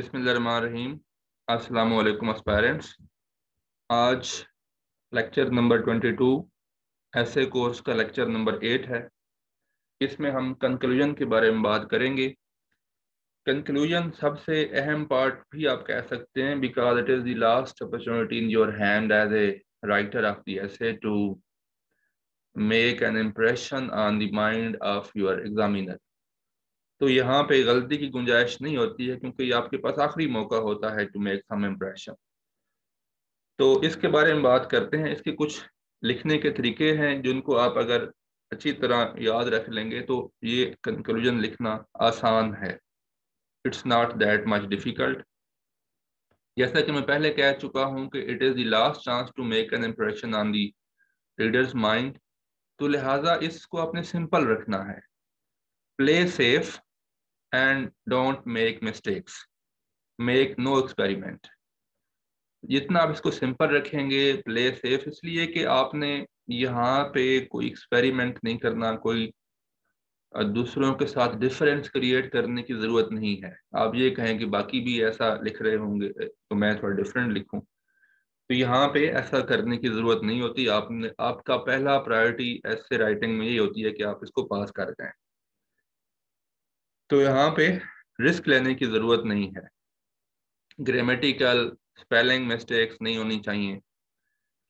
बिस्मिल्लाहिर्रहमानिर्रहीम। अस्सलाम वालेकुम एस्पायरेंट्स। आज लेक्चर नंबर 22 ऐसे कोर्स का लेक्चर नंबर 8 है। इसमें हम कंक्लूजन के बारे में बात करेंगे। कंक्लूजन सबसे अहम पार्ट भी आप कह सकते हैं, because it is the last opportunity in your hand as a writer of the essay to make an impression on the mind of your examiner. तो यहाँ पे गलती की गुंजाइश नहीं होती है, क्योंकि ये आपके पास आखिरी मौका होता है टू मेक सम इम्प्रेशन। तो इसके बारे में बात करते हैं। इसके कुछ लिखने के तरीके हैं जिनको आप अगर अच्छी तरह याद रख लेंगे तो ये कंक्लूजन लिखना आसान है। It's not that much difficult. जैसा कि मैं पहले कह चुका हूँ कि it is the last chance to make an impression on the reader's mind, तो लिहाजा इसको आपने सिंपल रखना है। Play safe and don't make mistakes, make no experiment। जितना आप इसको सिंपल रखेंगे, play safe इसलिए कि आपने यहाँ पे कोई एक्सपेरिमेंट नहीं करना, कोई दूसरों के साथ डिफरेंस क्रिएट करने की ज़रूरत नहीं है। आप ये कहें कि बाकी भी ऐसा लिख रहे होंगे तो मैं थोड़ा डिफरेंट लिखूँ, तो यहाँ पे ऐसा करने की ज़रूरत नहीं होती। आपने आपका पहला प्रायोरिटी ऐसे राइटिंग में ये होती है कि आप इसको पास कर जाएँ। तो यहाँ पे रिस्क लेने की ज़रूरत नहीं है। ग्रामेटिकल स्पेलिंग मिस्टेक्स नहीं होनी चाहिए,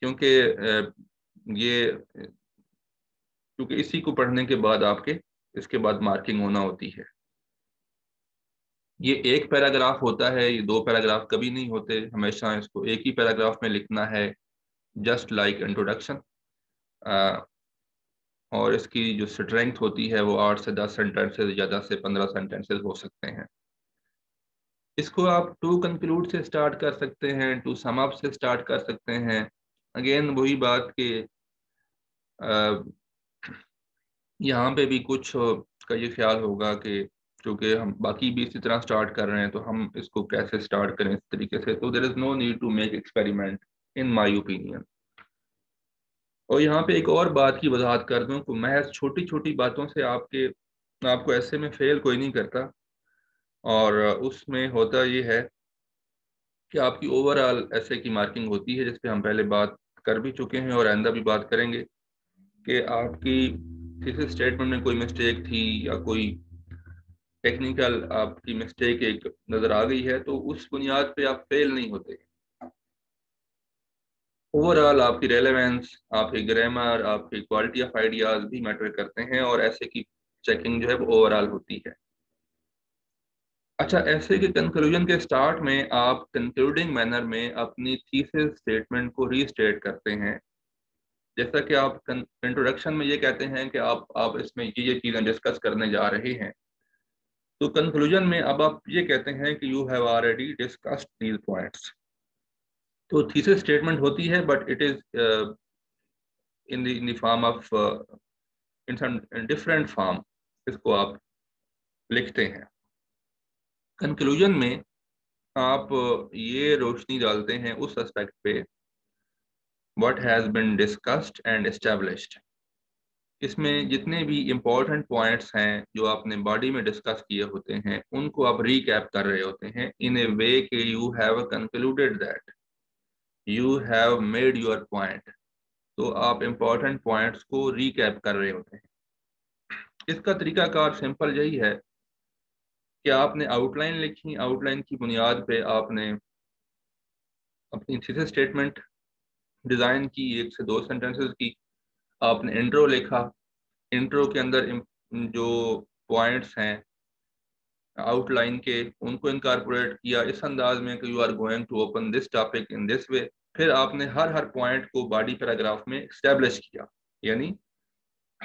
क्योंकि इसी को पढ़ने के बाद आपके इसके बाद मार्किंग होना होती है। ये एक पैराग्राफ होता है, ये दो पैराग्राफ कभी नहीं होते, हमेशा इसको एक ही पैराग्राफ में लिखना है, जस्ट लाइक इंट्रोडक्शन। और इसकी जो स्ट्रेंथ होती है वो 8 से 10 सेंटेंसेज या 10 से 15 सेंटेंसेज हो सकते हैं। इसको आप टू कंक्लूड से स्टार्ट कर सकते हैं, टू सम अप से स्टार्ट कर सकते हैं। अगेन वही बात कि यहाँ पे भी कुछ का ये ख्याल होगा कि चूँकि हम बाकी भी इसी तरह स्टार्ट कर रहे हैं तो हम इसको कैसे स्टार्ट करें इस तरीके से। तो there is no need to make experiment in my opinion. और यहाँ पे एक और बात की वजाहत कर दूँ कि महज छोटी छोटी बातों से आपको ऐसे में फेल कोई नहीं करता, और उसमें होता ये है कि आपकी ओवरऑल ऐसे की मार्किंग होती है, जिस पे हम पहले बात कर भी चुके हैं और आइंदा भी बात करेंगे कि आपकी थीसिस स्टेटमेंट में कोई मिस्टेक थी या कोई टेक्निकल आपकी मिस्टेक एक नज़र आ गई है, तो उस बुनियाद पर आप फेल नहीं होते। ओवरऑल आपकी रेलेवेंस, आपके ग्रामर, आपकी क्वालिटी ऑफ आइडियाज़ भी मैटर करते हैं, और ऐसे की चेकिंग जो है वो ओवरऑल होती है। अच्छा, ऐसे के कंक्लूजन के स्टार्ट में आप कंक्लूडिंग मैनर में अपनी थीसिस स्टेटमेंट को रीस्टेट करते हैं। जैसा कि आप इंट्रोडक्शन में ये कहते हैं कि आप इसमें ये चीज़ें डिस्कस करने जा रहे हैं, तो कंक्लूजन में अब आप ये कहते हैं कि you have already discussed these points. तो थीसिस स्टेटमेंट होती है, but it is in the form of in different form इसको आप लिखते हैं। कंक्लूजन में आप ये रोशनी डालते हैं उस एस्पेक्ट पे, what has been discussed and established. इसमें जितने भी इम्पॉर्टेंट पॉइंट्स हैं जो आपने बॉडी में डिस्कस किए होते हैं, उनको आप रीकैप कर रहे होते हैं इन ए वे के you have concluded that you have made your point. तो आप इम्पॉर्टेंट पॉइंट्स को रिकैप कर रहे होते हैं। इसका तरीकाकार सिंपल यही है कि आपने आउटलाइन लिखी, आउटलाइन की बुनियाद पे आपने अपनी थीसिस स्टेटमेंट डिज़ाइन की, 1 से 2 सेंटेंसेस की। आपने इंट्रो लिखा, इंट्रो के अंदर जो पॉइंट्स हैं आउटलाइन के उनको इनकॉर्पोरेट किया इस अंदाज में कि you are going to open this topic in this way. फिर आपने हर पॉइंट को बॉडी पैराग्राफ में एस्टेब्लिश किया, यानी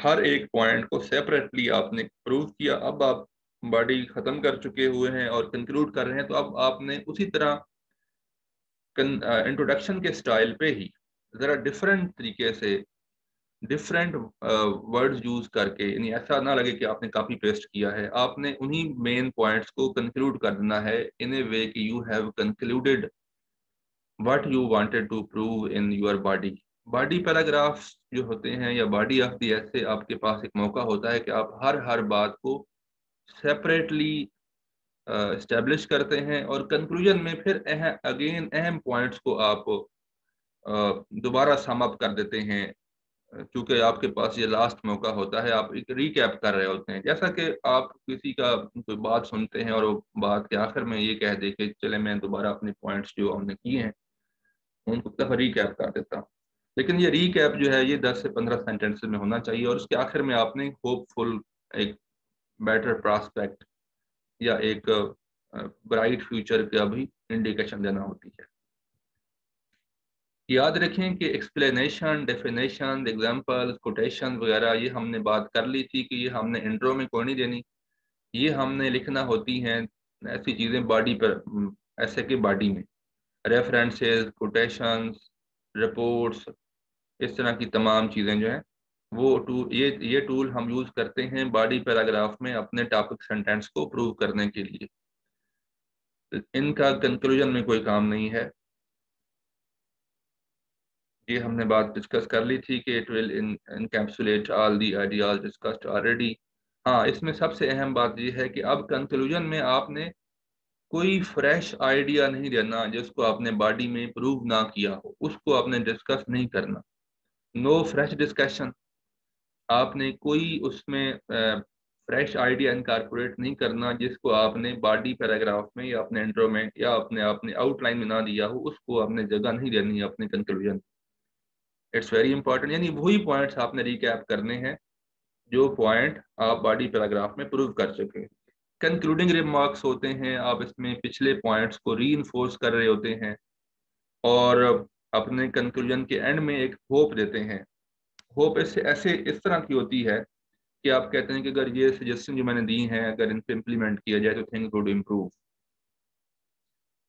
हर एक पॉइंट को सेपरेटली आपने प्रूव किया। अब आप बॉडी ख़त्म कर चुके हुए हैं और कंक्लूड कर रहे हैं, तो अब आपने उसी तरह इंट्रोडक्शन के स्टाइल पे ही ज़रा डिफरेंट तरीके से डिफरेंट वर्ड्स यूज़ करके, यानी ऐसा ना लगे कि आपने कॉपी पेस्ट किया है, आपने उन्हीं मेन पॉइंट्स को कंक्लूड कर देना है इन ए वे कि you have concluded what you wanted to prove in your body. Body paragraph जो होते हैं या बॉडी ऑफ द एसे, आपके पास एक मौका होता है कि आप हर बात को सेपरेटली एस्टेब्लिश करते हैं और कंक्लूजन में फिर अगेन अहम पॉइंट्स को आप दोबारा सम अप कर देते हैं, क्योंकि आपके पास ये लास्ट मौका होता है, आप एक रिकैप कर रहे होते हैं। जैसा कि आप किसी का कोई बात सुनते हैं और वो बात के आखिर में ये कह दे कि चले मैं दोबारा अपने पॉइंट्स जो हमने किए हैं उनको एक दफ़ा रिकैप कर देता हूँ, लेकिन ये रिकैप जो है ये 10 से 15 सेंटेंसेस में होना चाहिए और उसके आखिर में आपने होपफुल एक बेटर प्रॉस्पेक्ट या एक ब्राइट फ्यूचर का भी इंडिकेशन देना होती है। याद रखें कि एक्सप्लेनेशन, डेफिनेशन, एग्जांपल्स, कोटेशन वगैरह ये हमने बात कर ली थी कि ये हमने इंट्रो में कोई नहीं देनी, ये हमने लिखना होती हैं ऐसी चीज़ें बॉडी पर, ऐसे के बॉडी में रेफरेंसेस, कोटेशंस, रिपोर्ट्स, इस तरह की तमाम चीज़ें जो हैं वो ये टूल हम यूज़ करते हैं बॉडी पैराग्राफ में अपने टॉपिक सेंटेंस को प्रूव करने के लिए। इनका कंक्लूजन में कोई काम नहीं है, ये हमने बात डिस्कस कर ली थी कि it will encapsulate all the ideas discussed already. हाँ, इसमें सबसे अहम बात यह है कि अब कंक्लूजन में आपने कोई फ्रेश आइडिया नहीं देना जिसको आपने बॉडी में प्रूव ना किया हो, उसको आपने डिस्कस नहीं करना। नो फ्रेश डिस्कशन, आपने कोई उसमें फ्रेश आइडिया इनकॉर्पोरेट नहीं करना जिसको आपने बॉडी पैराग्राफ में या अपने इंट्रो में या अपने आउटलाइन में ना दिया हो, उसको आपने जगह नहीं देनी अपने कंक्लूजन। इट्स वेरी इंपॉर्टेंट, यानी वही पॉइंट्स आपने रिकैप करने हैं जो पॉइंट आप बॉडी पैराग्राफ में प्रूव कर चुके हैं। कंक्लूडिंग रिमार्क्स होते हैं, आप इसमें पिछले पॉइंट्स को रीइंफोर्स कर रहे होते हैं और अपने कंक्लूजन के एंड में एक होप देते हैं। होप इससे ऐसे इस तरह की होती है कि आप कहते हैं कि अगर ये सजेशन जो मैंने दी हैं अगर इन पर इम्प्लीमेंट किया जाए तो थिंग्स वुड इम्प्रूव।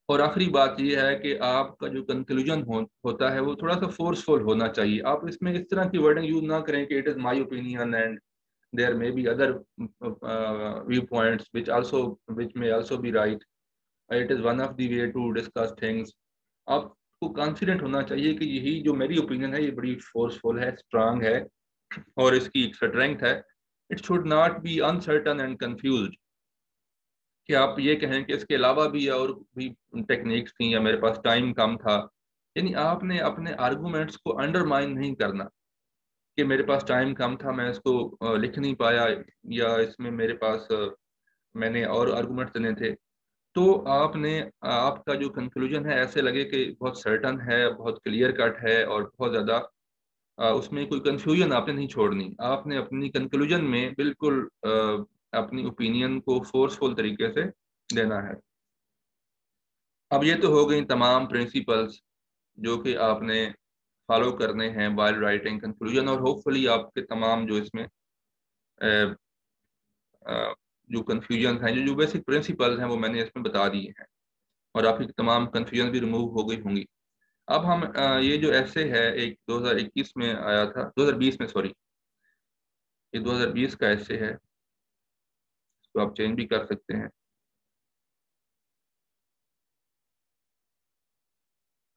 और आखिरी बात यह है कि आपका जो कंक्लूजन होता है वो थोड़ा सा फोर्सफुल होना चाहिए। आप इसमें इस तरह की वर्डिंग यूज ना करें कि it is my opinion and there may be other view points which may also be right, it is one of the way to discuss things. आपको कॉन्फिडेंट होना चाहिए कि यही जो मेरी ओपिनियन है ये बड़ी फोर्सफुल है, स्ट्रांग है और इसकी एक स्ट्रेंथ है। It should not be uncertain and confuse, कि आप ये कहें कि इसके अलावा भी और भी टेक्निक्स थी या मेरे पास टाइम कम था, यानी आपने अपने आर्गूमेंट्स को अंडरमाइन नहीं करना कि मेरे पास टाइम कम था मैं इसको लिख नहीं पाया या इसमें मेरे पास मैंने और आर्गूमेंट देने थे। तो आपका जो कंक्लूजन है ऐसे लगे कि बहुत सर्टन है, बहुत क्लियर कट है और बहुत ज़्यादा उसमें कोई कन्फ्यूजन आपने नहीं छोड़नी। आपने अपनी कंक्लूजन में बिल्कुल अपनी ओपिनियन को फोर्सफुल तरीके से देना है। अब ये तो हो गई तमाम प्रिंसिपल्स जो कि आपने फॉलो करने हैं वाइल राइटिंग कंक्लूजन, और होपफुली आपके तमाम जो इसमें जो कन्फ्यूजन हैं, जो बेसिक प्रिंसिपल्स हैं वो मैंने इसमें बता दिए हैं और आपकी तमाम कन्फ्यूजन भी रिमूव हो गई होंगी। अब हम ये जो ऐसे है एक 2021 में आया था, 2020 में, सॉरी ये 2020 का ऐसे है, तो आप चेंज भी कर सकते हैं।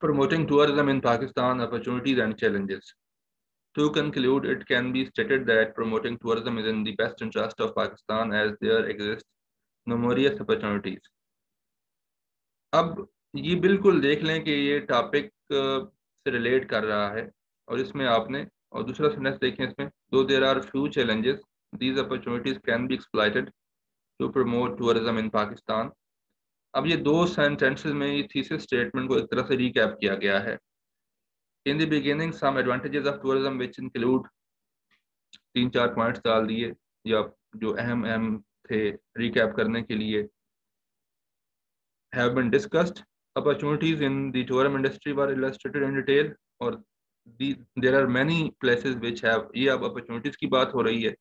Promoting tourism in Pakistan, opportunities and challenges. To conclude, it can be stated that promoting tourism is in the best interest of Pakistan as there exist numerous opportunities. अब ये बिल्कुल देख लें कि ये टॉपिक से रिलेट कर रहा है और इसमें आपने और दूसरा सेंटेंस देखें इसमें, though there are few challenges, these opportunities can be exploited to promote tourism in Pakistan. अब ये दो सेंटेंसेस में ये थीसिस स्टेटमेंट को एक तरह से रिकैप किया गया है। In the beginning some advantages of tourism which include, 3-4 points डाल दिए या जो अहम थे रिकैप करने के लिए। Have been discussed, opportunities in the tourism industry were illustrated in detail, और there are many places which have, ये अब अपॉर्चुनिटीज की बात हो रही है।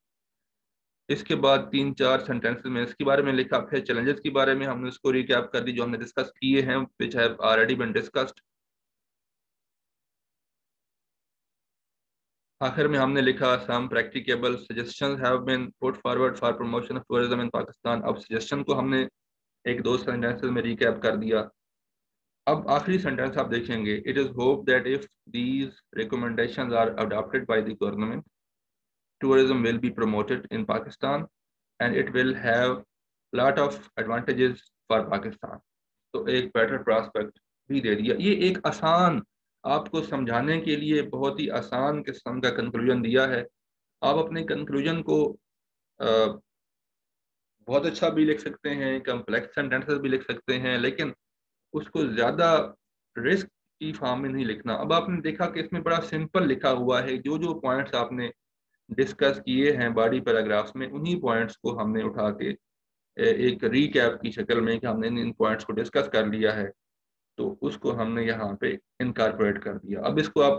इसके बाद 3-4 सेंटेंसेस में इसके बारे में लिखा, फिर चैलेंजेस के बारे में हमने उसको रिकैप कर दी जो हमने डिस्कस किए हैं, which have already been discussed. आखिर में हमने लिखा some practicable suggestions have been put forward for promotion of tourism in Pakistan. अब सजेशन को हमने 1-2 सेंटेंसेस में रिकैप कर दिया। अब आखिरी सेंटेंस आप देखेंगे, it is hope that if these recommendations are adopted by the government, tourism will be promoted in Pakistan and it will have lot of advantages for Pakistan। तो एक better prospect भी दे दिया। ये एक आसान, आपको समझाने के लिए बहुत ही आसान किस्म का कंक्लूजन दिया है। आप अपने कंक्लूजन को बहुत अच्छा भी लिख सकते हैं, कम्प्लेक्स सेंटेंसेस भी लिख सकते हैं, लेकिन उसको ज़्यादा रिस्क की फॉर्म में नहीं लिखना। अब आपने देखा कि इसमें बड़ा सिंपल लिखा हुआ है, जो जो पॉइंट्स आपने डिस्कस किए हैं बॉडी पैराग्राफ्स में, उन्हीं पॉइंट्स को हमने उठा के एक रीकैप की शक्ल में कि हमने इन पॉइंट्स को डिस्कस कर लिया है, तो उसको हमने यहाँ पे इनकॉर्पोरेट कर दिया। अब इसको आप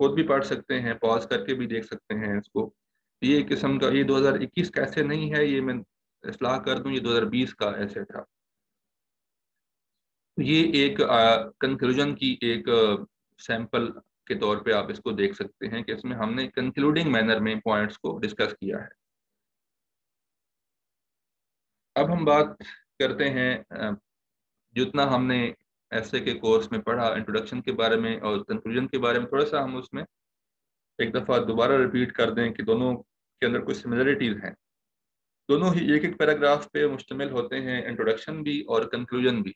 खुद भी पढ़ सकते हैं, पॉज करके भी देख सकते हैं इसको। ये किस्म का, ये 2021 का ऐसे नहीं है, ये मैं इसलाह कर दूँ, ये 2020 का ऐसे था। ये एक कंक्लूजन की एक सैंपल के तौर पे आप इसको देख सकते हैं कि इसमें हमने कंक्लूडिंग मैनर में पॉइंट्स को डिस्कस किया है। अब हम बात करते हैं जितना हमने ऐसे के कोर्स में पढ़ा, इंट्रोडक्शन के बारे में और कंक्लूजन के बारे में, थोड़ा सा हम उसमें एक दफ़ा दोबारा रिपीट कर दें कि दोनों के अंदर कुछ सिमिलरिटीज़ हैं। दोनों ही एक एक पैराग्राफ पे मुश्तमिल होते हैं, इंट्रोडक्शन भी और कंक्लूजन भी।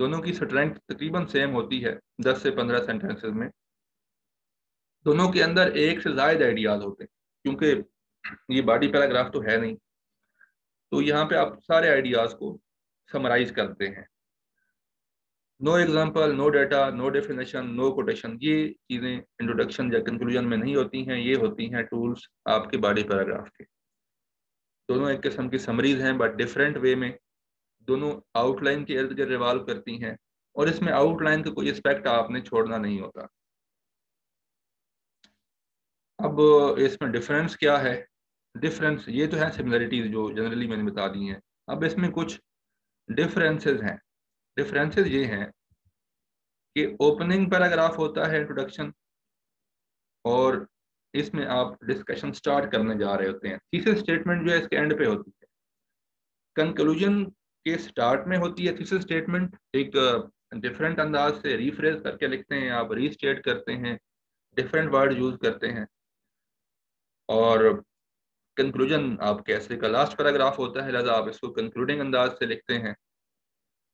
दोनों की स्ट्रेंथ तकरीबन सेम होती है, 10 से 15 सेंटेंसेस में। दोनों के अंदर एक से ज़ायद आइडियाज़ होते हैं, क्योंकि ये बॉडी पैराग्राफ तो है नहीं, तो यहाँ पे आप सारे आइडियाज़ को समराइज़ करते हैं। No example, no data, no definition, no quotation, ये चीज़ें इंट्रोडक्शन या कंक्लूजन में नहीं होती हैं, ये होती हैं टूल्स आपके बॉडी पैराग्राफ के। दोनों एक किस्म की समरीज हैं, बट डिफरेंट वे में। दोनों आउटलाइन के इर्द गिर्द रिवाल्व करती हैं, और इसमें आउटलाइन का कोई एस्पेक्ट आपने छोड़ना नहीं होता। अब इसमें डिफरेंस क्या है? डिफरेंस ये तो है सिमिलरिटीज जो जनरली मैंने बता दी हैं। अब इसमें कुछ डिफरेंसेस हैं। डिफरेंसेस ये हैं कि ओपनिंग पैराग्राफ होता है इंट्रोडक्शन, और इसमें आप डिस्कशन स्टार्ट करने जा रहे होते हैं। थीसिस स्टेटमेंट जो है इसके एंड पे होती है। कंक्लूजन के स्टार्ट में होती है थीसिस स्टेटमेंट, एक डिफरेंट अंदाज से रीफ्रेज करके लिखते हैं आप, रीस्टेट करते हैं, डिफरेंट वर्ड यूज करते हैं। और कंक्लूजन आपके ऐसे का लास्ट पैराग्राफ होता है, लिहाजा आप इसको कंक्लूडिंग अंदाज से लिखते हैं।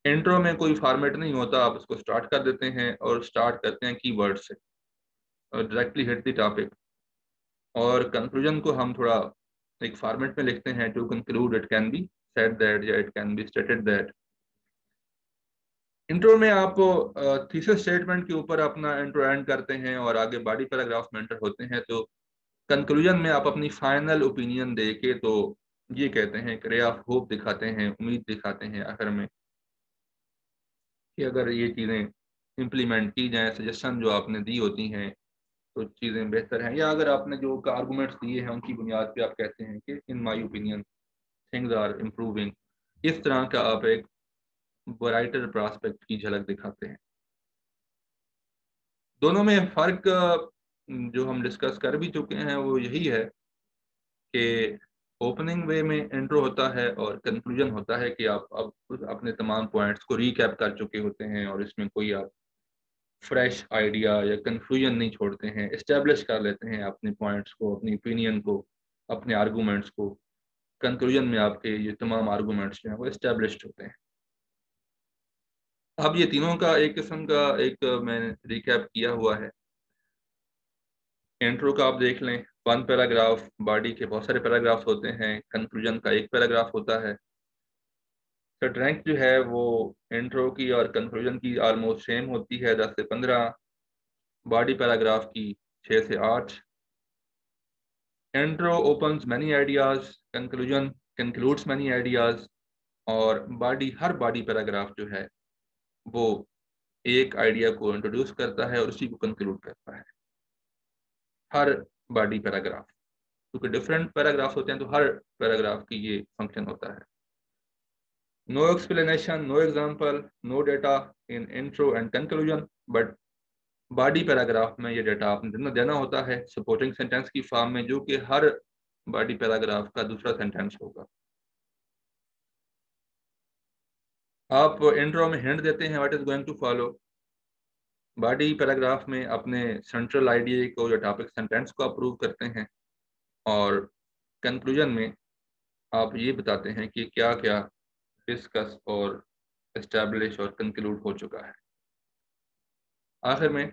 इंट्रो में कोई फॉर्मेट नहीं होता, आप इसको स्टार्ट कर देते हैं और स्टार्ट करते हैं कीवर्ड से और डायरेक्टली हिट द टॉपिक। और कंक्लूजन को हम थोड़ा एक फॉर्मेट में लिखते हैं, to conclude it can be said that या it can be stated that. Intro में आप थीसिस स्टेटमेंट के ऊपर अपना इंट्रो एंड करते हैं और आगे बॉडी पैराग्राफ में एंटर होते हैं। तो कंक्लूजन में आप अपनी फाइनल ओपिनियन दे के, तो ये कहते हैं रे ऑफ होप दिखाते हैं, उम्मीद दिखाते हैं आखिर में कि अगर ये चीज़ें इम्प्लीमेंट की जाएं, सजेशन जो आपने दी होती हैं तो चीज़ें बेहतर हैं, या अगर आपने जो आर्गूमेंट्स दिए हैं उनकी बुनियाद पे आप कहते हैं कि in my opinion things are improving. इस तरह का आप एक ब्राइटर प्रॉस्पेक्ट की झलक दिखाते हैं। दोनों में फ़र्क जो हम डिस्कस कर भी चुके हैं वो यही है कि ओपनिंग वे में इंट्रो होता है और कंक्लूजन होता है कि आप अब अपने तमाम पॉइंट्स को रीकैप कर चुके होते हैं, और इसमें कोई आप फ्रेश आइडिया या कंक्लूजन नहीं छोड़ते हैं। इस्टेब्लिश कर लेते हैं अपने पॉइंट्स को, अपनी ओपिनियन को, अपने आर्गूमेंट्स को। कंक्लूजन में आपके ये तमाम आर्गूमेंट्स जो हैं वो इस्टेब्लिश्ड होते हैं। अब ये तीनों का एक किस्म का एक मैंने रिकैप किया हुआ है। इंट्रो का आप देख लें, वन पैराग्राफ, बॉडी के बहुत सारे पैराग्राफ्स होते हैं, कंक्लूजन का एक पैराग्राफ होता है। स्ट्रेंथ जो है वो इंट्रो की और कंक्लूजन की आलमोस्ट सेम होती है, 10 से 15, बॉडी पैराग्राफ की 6 से 8। Intro opens many ideas, conclusion concludes many ideas, और बॉडी, हर बॉडी पैराग्राफ जो है वो एक आइडिया को इंट्रोड्यूस करता है और उसी को कंक्लूड करता है। हर बॉडी पैराग्राफ, क्योंकि डिफरेंट पैराग्राफ होते हैं तो हर पैराग्राफ की ये फंक्शन होता है। No explanation, no example, no data in intro and conclusion, but body paragraph में ये डाटा आपने देना होता है सपोर्टिंग सेंटेंस की फॉर्म में, जो कि हर बॉडी पैराग्राफ का दूसरा सेंटेंस होगा। आप इंट्रो में हिंट देते हैं what is going to follow, body paragraph में अपने सेंट्रल आइडिया को या टॉपिक सेंटेंस को अप्रूव करते हैं, और कंक्लूजन में आप ये बताते हैं कि क्या क्या डिस्कस और एस्टैब्लिश और कंक्लूड हो चुका है। आखिर में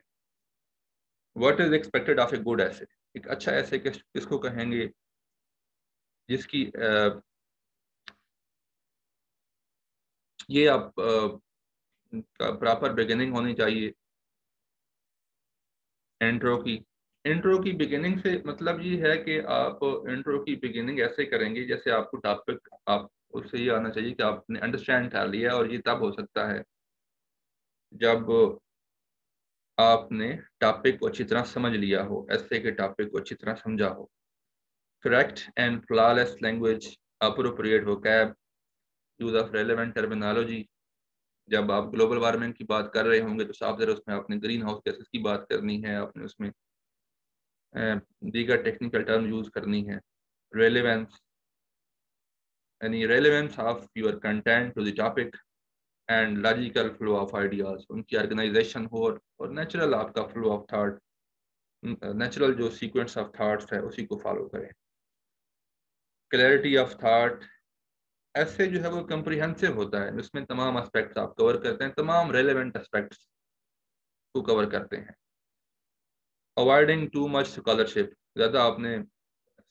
what is expected of a good essay, एक अच्छा ऐसे किसको कहेंगे जिसकी ये आप प्रॉपर बिगिनिंग होनी चाहिए। इंट्रो की बिगिनिंग से मतलब ये है कि आप इंट्रो की बिगिनिंग ऐसे करेंगे जैसे आपको टॉपिक आप उससे ये आना चाहिए कि आपने अंडरस्टैंड कर लिया, और ये तब हो सकता है जब आपने टॉपिक को अच्छी तरह समझ लिया हो, ऐसे के टॉपिक को अच्छी तरह समझा हो। Correct and flawless language, appropriate vocab, use of relevant terminology. जब आप ग्लोबल वार्मिंग की बात कर रहे होंगे तो साफ जरा उसमें आपने ग्रीन हाउस गैसेस की बात करनी है, आपने उसमें दीगर टेक्निकल टर्म यूज करनी है। रेलेवेंस यानी relevance of your content to the topic and logical flow of ideas, उनकी ऑर्गेनाइजेशन हो, और नेचुरल आपका फ्लो ऑफ थाट, नेचुरल जो सीक्वेंस ऑफ थाट्स है उसी को फॉलो करें। क्लैरिटी ऑफ थाट ऐसे जो है वो कम्प्रिहेंसिव होता है, उसमें तमाम एस्पेक्ट्स आप कवर करते हैं, तमाम रेलेवेंट एस्पेक्ट्स को कवर करते हैं। अवॉइडिंग टू मच स्कॉलरशिप, ज़्यादा आपने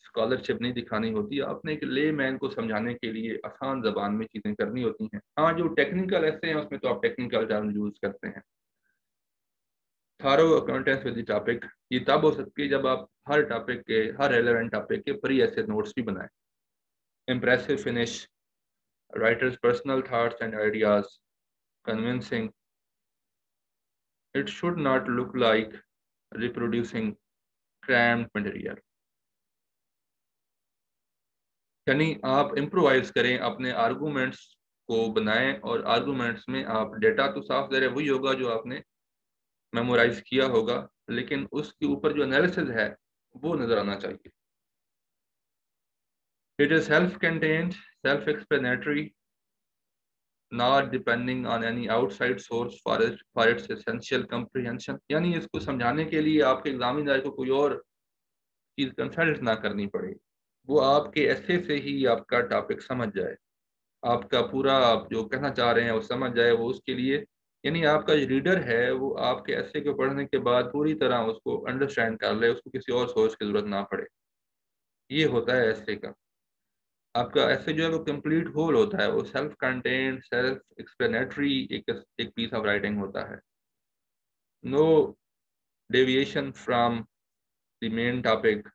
स्कॉलरशिप नहीं दिखानी होती, आपने एक ले मैन को समझाने के लिए आसान जबान में चीज़ें करनी होती हैं। हाँ, जो टेक्निकल ऐसे हैं उसमें तो आप टेक्निकल टर्म यूज़ करते हैं। थारो अकाउंटेंस विद टॉपिक, ये तब हो सकती है जब आप हर टॉपिक के, हर रेलेवेंट टॉपिक के प्री ऐसे नोट्स भी बनाएं। Impressive finish, writers personal thoughts and ideas, convincing, it should not look like reproducing crammed material. यानी आप इम्प्रोवाइज करें, अपने आर्गूमेंट्स को बनाएं, और आर्गूमेंट्स में आप डेटा तो साफ ज़रा वही होगा जो आपने मेमोराइज किया होगा, लेकिन उसके ऊपर जो एनालिसिस है वो नज़र आना चाहिए। It is self-contained, self-explanatory, not depending on any outside source for its essential comprehension। यानी इसको समझाने के लिए आपके एग्जामिनर को कोई और चीज़ कंसल्ट ना करनी पड़े, वो आपके ऐसे से ही आपका टॉपिक समझ जाए, आपका पूरा आप जो कहना चाह रहे हैं वो समझ जाए। वो उसके लिए यानी आपका जो रीडर है वो आपके ऐसे को पढ़ने के बाद पूरी तरह उसको अंडरस्टैंड कर ले, उसको किसी और सोर्स की ज़रूरत ना पड़े। ये होता है ऐसे का, आपका ऐसे जो है वो कंप्लीट होल होता है, वो सेल्फ कंटेंट, सेल्फ एक्सप्लेनेटरी एक पीस ऑफ राइटिंग होता है। No deviation from the main topic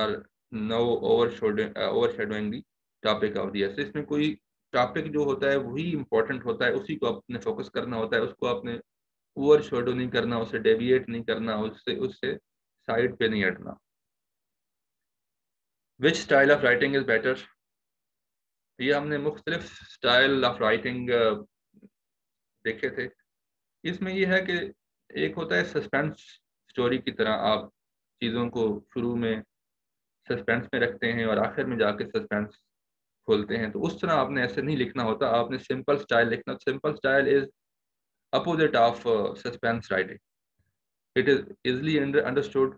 और no overshadowing the topic of the essay. इसमें कोई टॉपिक जो होता है वही इंपॉर्टेंट होता है, उसी को आपने फोकस करना होता है, उसको आपने ओवरशैडो नहीं करना, उससे डेविएट नहीं करना, उससे साइड पे नहीं हटना। Which style of writing is better, ये हमने मुख्तलिफ स्टाइल ऑफ राइटिंग देखे थे। इसमें यह है कि एक होता है सस्पेंस स्टोरी की तरह, आप चीज़ों को शुरू में सस्पेंस में रखते हैं और आखिर में जाके सस्पेंस खोलते हैं, तो उस तरह आपने ऐसे नहीं लिखना होता, आपने सिंपल स्टाइल लिखना। Simple style is opposite of suspense writing, it is easily understood,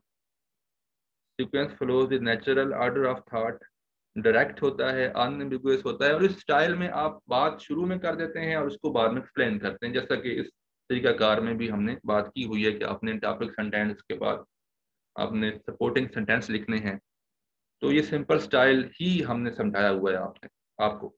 sequence flows the natural order of thought, direct होता है, अनएम्बिगुअस होता है। और इस स्टाइल में आप बात शुरू में कर देते हैं और उसको बाद में एक्सप्लेन करते हैं, जैसा कि इस तरीकाकार में भी हमने बात की हुई है कि आपने टॉपिक सेंटेंस के बाद आपने सपोर्टिंग सेंटेंस लिखने हैं। तो ये सिंपल स्टाइल ही हमने समझाया हुआ है आपने आपको।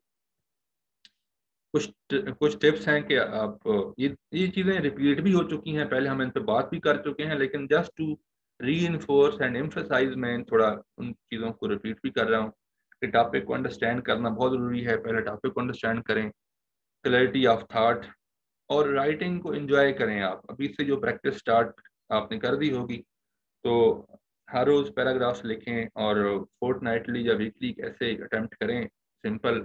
कुछ टिप्स हैं कि आप ये चीज़ें रिपीट भी हो चुकी हैं, पहले हम इन पर बात भी कर चुके हैं, लेकिन just to reinforce and emphasise में थोड़ा उन चीज़ों को रिपीट भी कर रहा हूँ कि टॉपिक को अंडरस्टैंड करना बहुत ज़रूरी है। पहले टॉपिक को अंडरस्टैंड करें, क्लैरिटी ऑफ थाट, और राइटिंग को एंजॉय करें। आप अभी से जो प्रैक्टिस स्टार्ट आपने कर दी होगी, तो हर रोज़ पैराग्राफ्स लिखें और फोर्टनाइटली या वीकली ऐसे अटैम्प्ट करें। सिंपल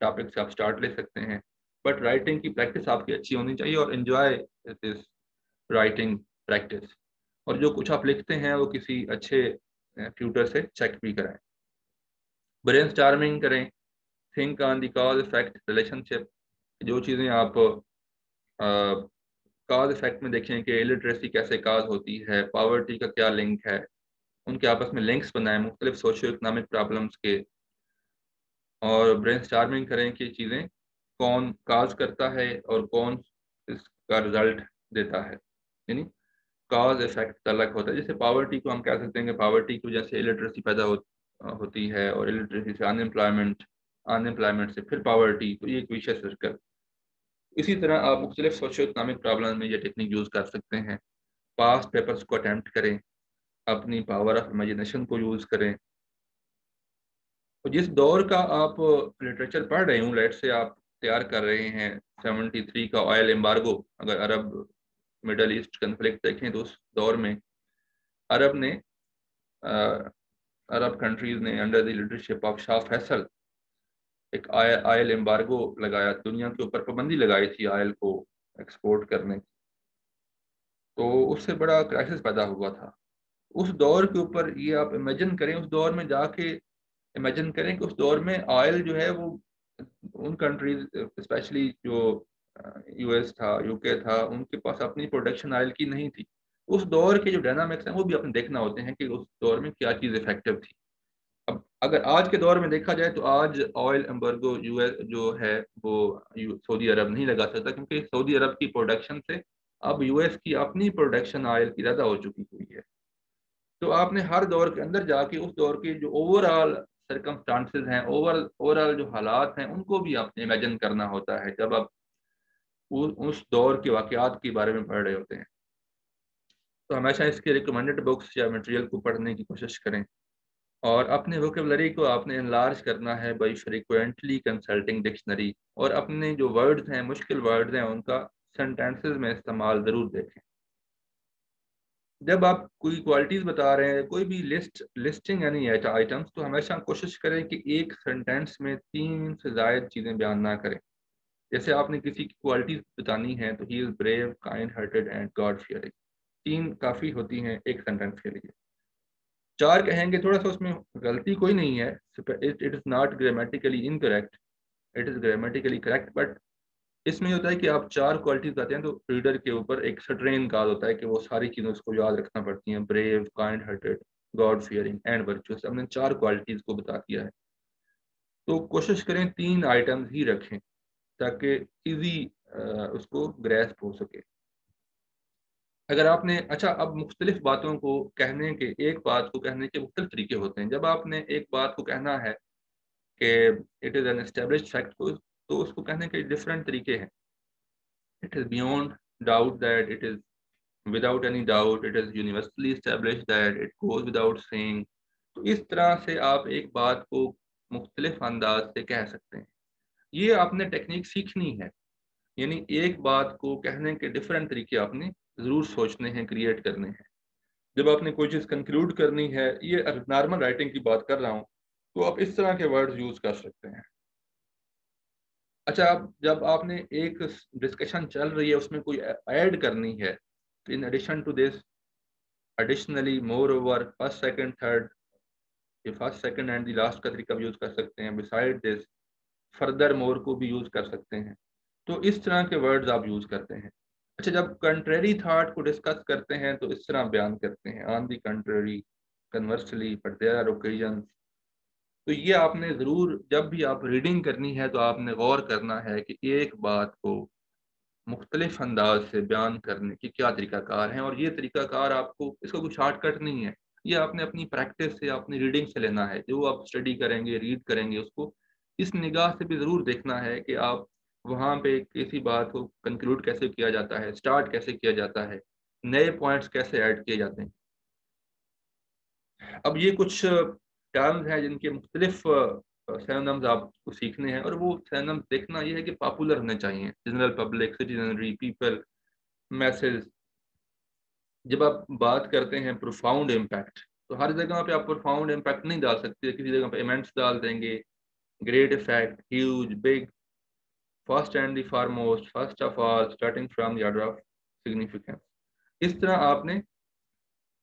टॉपिक से आप स्टार्ट ले सकते हैं, बट राइटिंग की प्रैक्टिस आपकी अच्छी होनी चाहिए और एंजॉय दिस राइटिंग प्रैक्टिस। और जो कुछ आप लिखते हैं वो किसी अच्छे ट्यूटर से चेक भी कराएं। ब्रेनस्टॉर्मिंग करें, think on the cause effect relationship, जो चीज़ें आप कॉज इफेक्ट में देखें कि इलिटरेसी कैसे कॉज होती है, पावर्टी का क्या लिंक है, उनके आपस में लिंक्स बनाएं, मुख्तलिफ सोशियो इकनॉमिक प्रॉब्लम्स के। और ब्रेनस्टॉर्मिंग करें कि चीज़ें कौन काज करता है और कौन इसका रिजल्ट देता है, यानी काज इफेक्ट तलक होता है। जैसे पावर्टी को हम कह सकते हैं कि पावर्टी की वजह से इलिटरेसी पैदा होती है और इलिटरेसी से अनएम्प्लॉयमेंट से फिर पावर्टी, तो ये एक विशेष सर्कल। इसी तरह आप मुख्तलिफ सोशो इकनॉमिक प्रॉब्लम में ये टेक्निक यूज़ कर सकते हैं। पास्ट पेपर्स को अटैम्प्ट करें, अपनी पावर ऑफ इमेजिनेशन को यूज़ करें। तो जिस दौर का आप लिटरेचर पढ़ रहे हो, लेट से आप तैयार कर रहे हैं 73 का ऑयल एम्बार्गो, अगर अरब मिडल ईस्ट कन्फ्लिक्ट देखें तो उस दौर में अरब कंट्रीज़ ने under the leadership of Shah Faisal एक आयल एम्बार्गो लगाया, दुनिया के ऊपर पाबंदी लगाई थी आयल को एक्सपोर्ट करने की। तो उससे बड़ा क्राइसिस पैदा हुआ था उस दौर के ऊपर। ये आप इमेजिन करें, उस दौर में जाके इमेजिन करें कि उस दौर में आयल जो है वो उन कंट्रीज स्पेशली जो यूएस था, यूके था, उनके पास अपनी प्रोडक्शन आयल की नहीं थी। उस दौर के जो डायनामिक्स हैं वो भी आपने देखना होते हैं कि उस दौर में क्या चीज़ इफेक्टिव थी। अब अगर आज के दौर में देखा जाए तो आज ऑयल एम्बार्गो यूएस जो है वो सऊदी अरब नहीं लगा सकता, क्योंकि सऊदी अरब की प्रोडक्शन से अब यूएस की अपनी प्रोडक्शन आयल की ज़्यादा हो चुकी हुई है। तो आपने हर दौर के अंदर जाके उस दौर के जो ओवरऑल सरकमस्टांसेस हैं, ओवरऑल जो हालात हैं, उनको भी आपने इमेजिन करना होता है जब आप उस दौर के वाक़यात के बारे में पढ़ रहे होते हैं। तो हमेशा इसके रिकमेंडेड बुक्स या मटेरियल को पढ़ने की कोशिश करें और अपने वोकेबलरी को आपने इनलार्ज करना है बाई फ्रीक्वेंटली कंसल्टिंग डिक्शनरी, और अपने जो वर्ड्स हैं, मुश्किल वर्ड्स हैं, उनका सेंटेंसेस में इस्तेमाल ज़रूर देखें। जब आप कोई क्वालिटीज़ बता रहे हैं, कोई भी लिस्टिंग यानी आइटम्स, तो हमेशा कोशिश करें कि एक सेंटेंस में 3 से ज़ायद चीज़ें बयान ना करें। जैसे आपने किसी की क्वालिटीज़ बतानी है तो he is brave, kind hearted and God fearing, 3 काफ़ी होती हैं एक सेंटेंस के लिए। 4 कहेंगे, थोड़ा सा उसमें गलती कोई नहीं है, it is not grammatically incorrect, it is grammatically correct. But इसमें होता है कि आप 4 क्वालिटीज बताते हैं तो रीडर के ऊपर एक स्ट्रेन काज होता है कि वो सारी चीज़ें उसको याद रखना पड़ती हैं, brave, kind hearted, God fearing and virtuous. हमने 4 क्वालिटीज़ को बता दिया है, तो कोशिश करें 3 आइटम्स ही रखें ताकि इजी उसको ग्रेस्प हो सके। अगर आपने अच्छा, अब मुख्तलिफ बातों को कहने के, एक बात को कहने के मुख्तलिफ तरीके होते हैं। जब आपने एक बात को कहना है कि it is an established fact, तो उसको कहने के डिफरेंट तरीके हैं। It is beyond doubt that, it is without any doubt, it is universally established that, it goes without saying. तो इस तरह से आप एक बात को मुख्तलिफ अंदाज से कह सकते हैं। ये आपने टेक्निक सीखनी है, यानी एक बात को कहने के डिफरेंट तरीके आपने ज़रूर सोचने हैं, क्रिएट करने हैं। जब आपने कोई चीज़ कंक्लूड करनी है, ये नॉर्मल राइटिंग की बात कर रहा हूँ, तो आप इस तरह के वर्ड्स यूज़ कर सकते हैं। अच्छा, जब आपने एक डिस्कशन चल रही है उसमें कोई ऐड करनी है तो in addition to this, additionally, moreover, first second third, ये first second and the last का तरीका भी यूज़ कर सकते हैं। बिसाइड दिस, फर्दर मोर को भी यूज़ कर सकते हैं। तो इस तरह के वर्ड्स आप यूज़ करते हैं। अच्छा, जब कंट्रेरी थाट को डिस्कस करते हैं तो इस तरह बयान करते हैं, on the contrary, conversely, but there are occasions. तो ये आपने ज़रूर, जब भी आप रीडिंग करनी है तो आपने गौर करना है कि एक बात को मुख्तलिफ अंदाज से बयान करने के क्या तरीक़ाकार हैं, और ये तरीक़ाकार आपको, इसका कोई शॉर्टकट नहीं है, ये आपने अपनी प्रैक्टिस से, अपनी रीडिंग से लेना है। जो आप स्टडी करेंगे, रीड करेंगे, उसको इस निगाह से भी ज़रूर देखना है कि आप वहाँ पे किसी बात को कंक्लूड कैसे किया जाता है, स्टार्ट कैसे किया जाता है, नए पॉइंट्स कैसे ऐड किए जाते हैं। अब ये कुछ टर्म्स हैं जिनके मुख्तलिफ सिनोनिम्स आपको सीखने हैं, और वो सिनोनिम्स देखना ये है कि पॉपुलर होने चाहिए, general public, citizenry, people, message. जब आप बात करते हैं प्रोफाउंड इम्पैक्ट, तो हर जगह पे आप प्रोफाउंड इम्पैक्ट नहीं डाल सकते। किसी जगह पे इमेंट्स डाल देंगे, great effect, huge, big, first and the foremost, first of all, starting from the order of significance. इस तरह आपने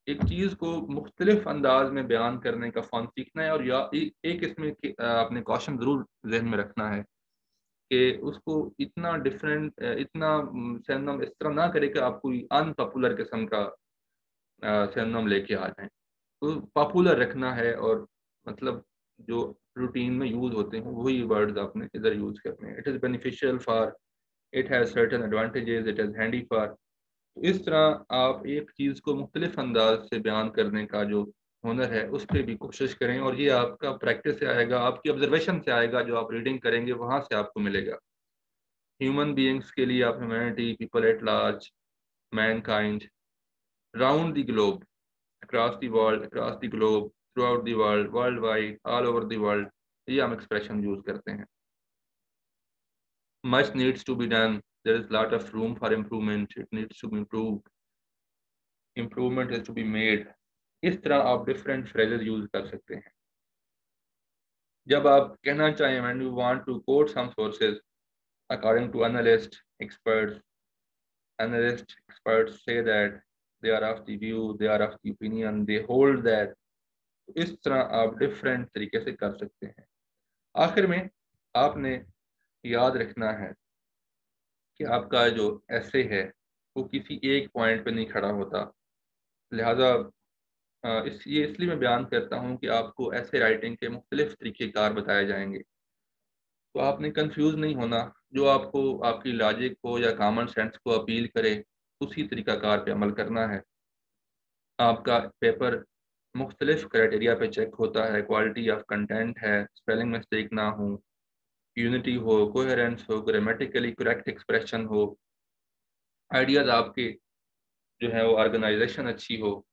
एक चीज़ को मुख्तलिफ अंदाज में बयान करने का फन सीखना है। और या एक इसमें आपने कॉशन ज़रूर जहन में रखना है कि उसको इतना डिफरेंट, इतना सिनोनिम इस तरह ना करे कि आप कोई अनपॉपुलर किस्म का सिनोनिम लेके आ जाएं। तो पॉपुलर रखना है, और मतलब जो रूटीन में यूज होते हैं वही वर्ड्स आपने इधर यूज करने हैं। It is beneficial for, it has certain advantages, it is handy for. इस तरह आप एक चीज़ को मुख्तलिफ अंदाज से बयान करने का जो हुनर है उस पर भी कोशिश करें, और ये आपका प्रैक्टिस से आएगा, आपकी ऑब्जर्वेशन से आएगा, जो आप रीडिंग करेंगे वहाँ से आपको मिलेगा। ह्यूमन बीइंग्स के लिए आप humanity, people at large, mankind, round the globe, across the world, across the globe, throughout the world, worldwide, all over the world, ये हम एक्सप्रेशन यूज़ करते हैं। Much needs to be done, there is lot of room for improvement, it needs to be improved, improvement is to be made. इस तरह आप different phrases use कर सकते हैं। जब आप कहना चाहें when you want to quote some sources, according to analyst, experts, analyst experts से that, they are of the view, they are of the opinion, they hold that. इस तरह आप डिफरेंट तरीके से कर सकते हैं। आखिर में आपने याद रखना है कि आपका जो एसे है वो किसी एक पॉइंट पे नहीं खड़ा होता, लिहाजा ये इसलिए मैं बयान करता हूँ कि आपको ऐसे राइटिंग के मुख्तलिफ तरीक़ेकार बताए जाएंगे, तो आपने कंफ्यूज नहीं होना। जो आपको आपकी लॉजिक को या कॉमन सेंस को अपील करे उसी तरीक़ाकार पर अमल करना है। आपका पेपर मुख्तलिफ क्राइटेरिया पे चेक होता है, क्वालिटी ऑफ कंटेंट है, स्पेलिंग मिस्टेक ना हो, यूनिटी हो, कोहेरेंस हो, ग्रामेटिकली करेक्ट एक्सप्रेशन हो, आइडियाज़ आपके जो है वो ऑर्गेनाइजेशन अच्छी हो,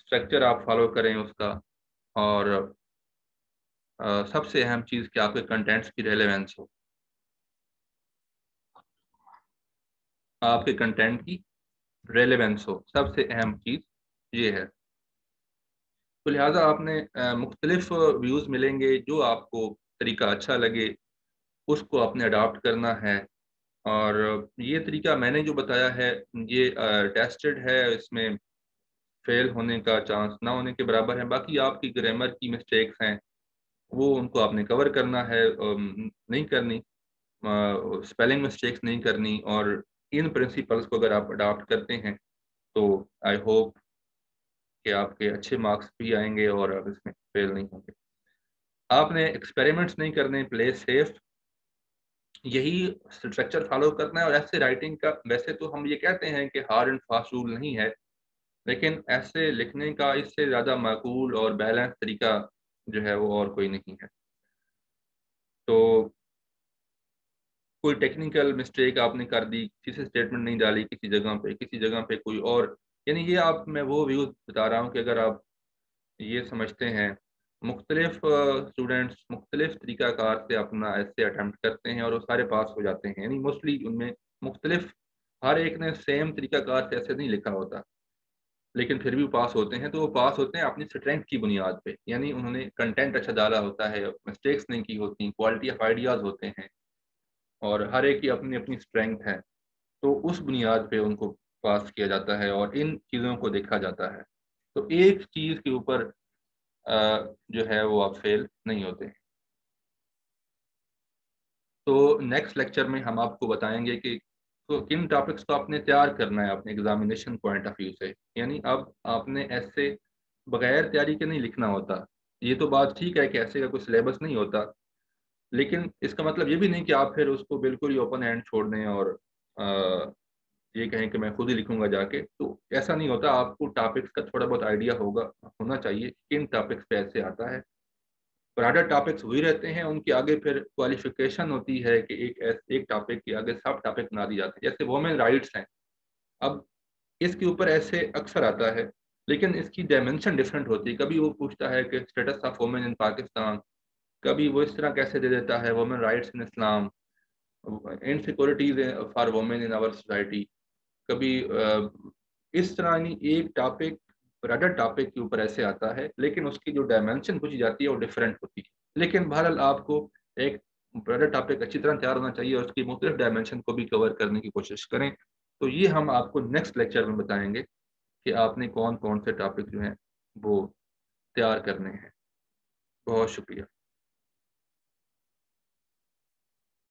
स्ट्रक्चर आप फॉलो करें उसका, और सबसे अहम चीज़ कि आपके कंटेंट्स की रेलेवेंस हो, आपके कंटेंट की रेलेवेंस हो, सबसे अहम चीज़ ये है। तो लिहाजा आपने मुख्तलिफ व्यूज़ मिलेंगे, जो आपको तरीका अच्छा लगे उसको आपने अडॉप्ट करना है। और ये तरीका मैंने जो बताया है ये टेस्टेड है, इसमें फेल होने का चांस ना होने के बराबर है। बाकी आपकी ग्रामर की मिस्टेक्स हैं वो उनको आपने कवर करना है, नहीं करनी, स्पेलिंग मिस्टेक्स नहीं करनी, और इन प्रिंसिपल्स को अगर आप अडॉप्ट करते हैं तो आई होप कि आपके अच्छे मार्क्स भी आएंगे और आप इसमें फेल नहीं होंगे। आपने एक्सपेरिमेंट्स नहीं करने, प्ले सेफ, यही स्ट्रक्चर फॉलो करना है। और ऐसे राइटिंग का वैसे तो हम ये कहते हैं कि हार्ड एंड फास्ट रूल नहीं है, लेकिन ऐसे लिखने का इससे ज़्यादा माकूल और बैलेंस तरीका जो है वो और कोई नहीं है। तो कोई टेक्निकल मिस्टेक आपने कर दी, किसी स्टेटमेंट नहीं डाली किसी जगह पे कोई और, यानी ये आप मैं वो व्यूज़ बता रहा हूँ कि अगर आप ये समझते हैं मुख्तलिफ स्टूडेंट्स मुख्तलिफ तरीक़ाकार से अपना ऐसे अटैम्प्ट करते हैं और वो सारे पास हो जाते हैं, यानी मोस्टली उनमें मुख्तलिफ हर एक ने सेम तरीक़ाकार से ऐसे नहीं लिखा होता, लेकिन फिर भी पास होते हैं। तो वो पास होते हैं अपनी स्ट्रेंथ की बुनियाद पे, यानी उन्होंने कंटेंट अच्छा डाला होता है, मिस्टेक्स नहीं की होती, क्वालिटी ऑफ आइडियाज़ होते हैं, और हर एक की अपनी अपनी स्ट्रेंथ है, तो उस बुनियाद पे उनको पास किया जाता है और इन चीज़ों को देखा जाता है। तो एक चीज़ के ऊपर जो है वो आप फेल नहीं होते हैं। तो नेक्स्ट लेक्चर में हम आपको बताएंगे कि तो किन टॉपिक्स को आपने तैयार करना है अपने एग्जामिनेशन पॉइंट ऑफ व्यू से, यानी अब आपने ऐसे बगैर तैयारी के नहीं लिखना होता। ये तो बात ठीक है कि ऐसे का कोई सिलेबस नहीं होता, लेकिन इसका मतलब ये भी नहीं कि आप फिर उसको बिल्कुल ही ओपन हैंड छोड़ दें और ये कहें कि मैं खुद ही लिखूंगा जाके, तो ऐसा नहीं होता। आपको टॉपिक्स का थोड़ा बहुत आइडिया होना चाहिए, किन टॉपिक्स पे ऐसे आता है। ब्रॉडर टॉपिक्स वही रहते हैं, उनके आगे फिर क्वालिफिकेशन होती है कि एक टॉपिक के आगे सब टॉपिक ना दी जाते हैं। जैसे वुमेन राइट्स हैं, अब इसके ऊपर ऐसे अक्सर आता है, लेकिन इसकी डायमेंशन डिफरेंट होती है। कभी वो पूछता है कि status of women in Pakistan, कभी वो इस तरह कैसे दे देता है women rights in Islam, insecurities for women in our society, कभी इस तरह यानी एक टॉपिक ब्रदर टॉपिक के ऊपर ऐसे आता है, लेकिन उसकी जो डायमेंशन पूछी जाती है वो डिफरेंट होती है। लेकिन बहरहाल आपको एक ब्रदर टॉपिक अच्छी तरह तैयार होना चाहिए और उसकी मुख्तलिफ डायमेंशन को भी कवर करने की कोशिश करें। तो ये हम आपको नेक्स्ट लेक्चर में बताएंगे कि आपने कौन कौन से टॉपिक जो हैं वो तैयार करने हैं। बहुत शुक्रिया।